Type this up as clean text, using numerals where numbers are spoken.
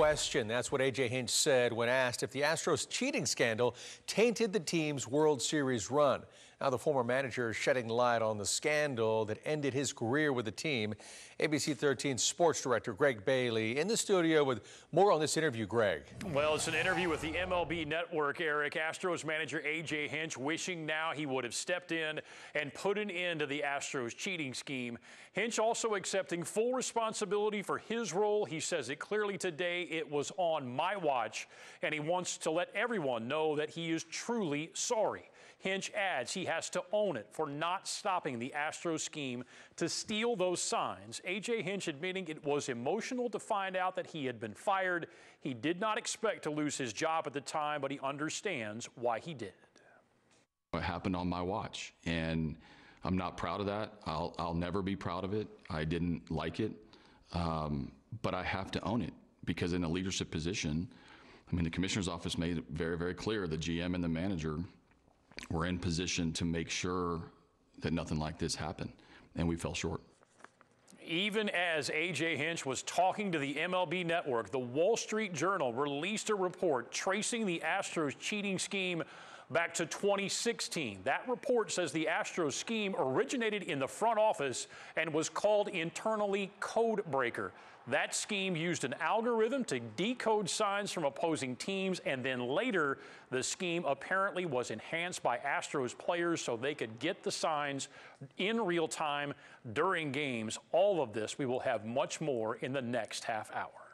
question. That's what AJ Hinch said when asked if the Astros cheating scandal tainted the team's World Series run. Now the former manager is shedding light on the scandal that ended his career with the team. ABC 13 sports director Greg Bailey in the studio with more on this interview, Greg. Well, it's an interview with the MLB Network, Eric. Astros manager AJ Hinch wishing now he would have stepped in and put an end to the Astros cheating scheme. Hinch also accepting full responsibility for his role. He says it clearly today, it was on my watch, and he wants to let everyone know that he is truly sorry. Hinch adds he has to own it for not stopping the Astros scheme to steal those signs. AJ Hinch admitting it was emotional to find out that he had been fired. He did not expect to lose his job at the time, but he understands why he did. It happened on my watch, and I'm not proud of that. I'll never be proud of it. I didn't like it, but I have to own it because in a leadership position, I mean, the commissioner's office made it very, very clear the GM and the manager were in position to make sure that nothing like this happened, and we fell short. Even as AJ Hinch was talking to the MLB Network, the Wall Street Journal released a report tracing the Astros cheating scheme back to 2016. That report says the Astros scheme originated in the front office and was called internally Codebreaker. That scheme used an algorithm to decode signs from opposing teams, and then later the scheme apparently was enhanced by Astros players so they could get the signs in real time during games. All of this, we will have much more in the next half hour.